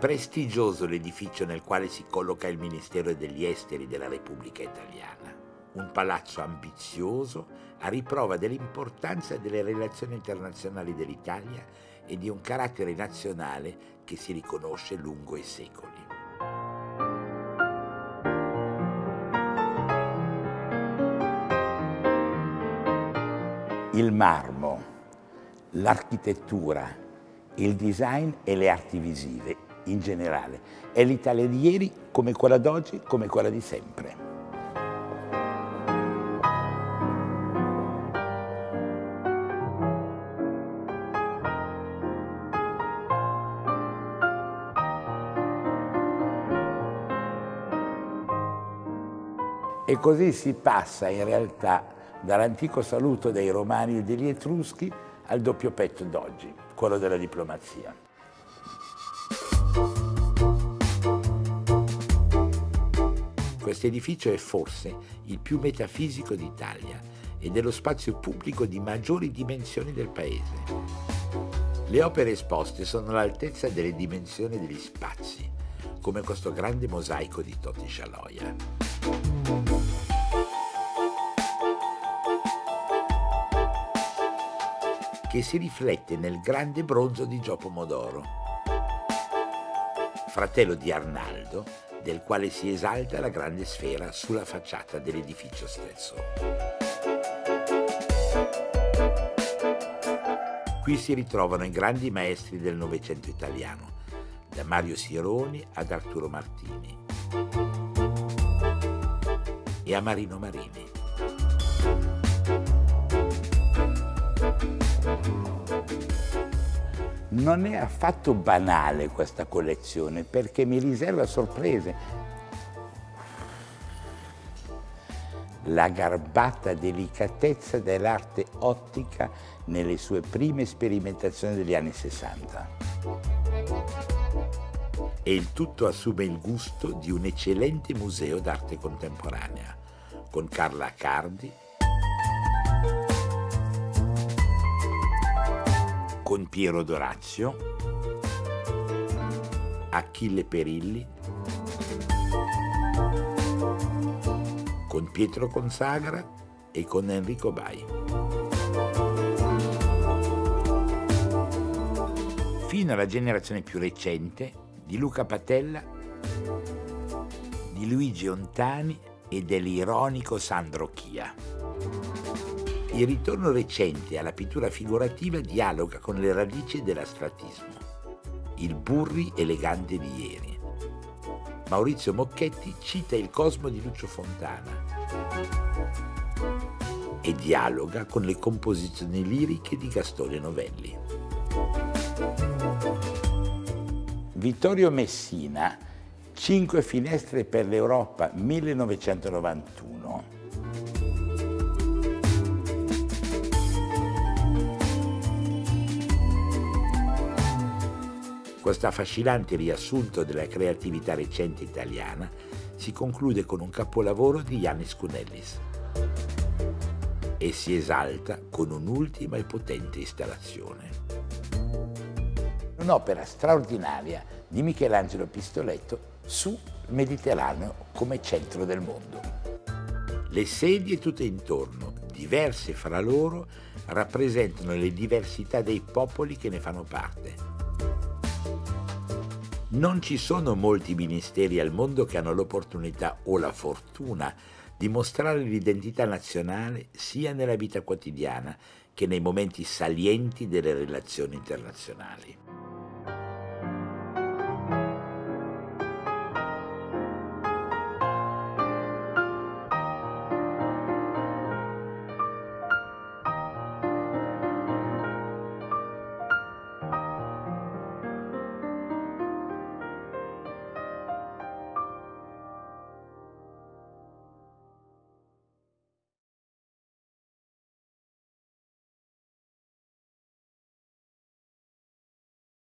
prestigioso l'edificio nel quale si colloca il Ministero degli Esteri della Repubblica Italiana, un palazzo ambizioso a riprova dell'importanza delle relazioni internazionali dell'Italia e di un carattere nazionale che si riconosce lungo i secoli. Il marmo, l'architettura, il design e le arti visive in generale. È l'Italia di ieri come quella d'oggi, come quella di sempre. E così si passa in realtà dall'antico saluto dei Romani e degli Etruschi al doppio petto d'oggi, quello della diplomazia. Questo edificio è forse il più metafisico d'Italia ed è lo spazio pubblico di maggiori dimensioni del paese. Le opere esposte sono all'altezza delle dimensioni degli spazi, come questo grande mosaico di Toti Scialoia. Che si riflette nel grande bronzo di Giò Pomodoro, fratello di Arnaldo, del quale si esalta la grande sfera sulla facciata dell'edificio stesso. Qui si ritrovano i grandi maestri del Novecento italiano, da Mario Sironi ad Arturo Martini e a Marino Marini. Non è affatto banale questa collezione, perché mi riserva sorprese. La garbata delicatezza dell'arte ottica nelle sue prime sperimentazioni degli anni 60. E il tutto assume il gusto di un eccellente museo d'arte contemporanea, con Carla Accardi, con Piero Dorazio, Achille Perilli, con Pietro Consagra e con Enrico Bai. Fino alla generazione più recente di Luca Patella, di Luigi Ontani e dell'ironico Sandro Chia. Il ritorno recente alla pittura figurativa dialoga con le radici dell'astratismo. Il Burri elegante di ieri. Maurizio Mocchetti cita il Cosmo di Lucio Fontana e dialoga con le composizioni liriche di Gastone Novelli. Vittorio Messina, 5 finestre per l'Europa, 1991. Questo affascinante riassunto della creatività recente italiana si conclude con un capolavoro di Jannis Kounellis e si esalta con un'ultima e potente installazione. Un'opera straordinaria di Michelangelo Pistoletto sul Mediterraneo come centro del mondo. Le sedie tutte intorno, diverse fra loro, rappresentano le diversità dei popoli che ne fanno parte. Non ci sono molti ministeri al mondo che hanno l'opportunità o la fortuna di mostrare l'identità nazionale sia nella vita quotidiana che nei momenti salienti delle relazioni internazionali.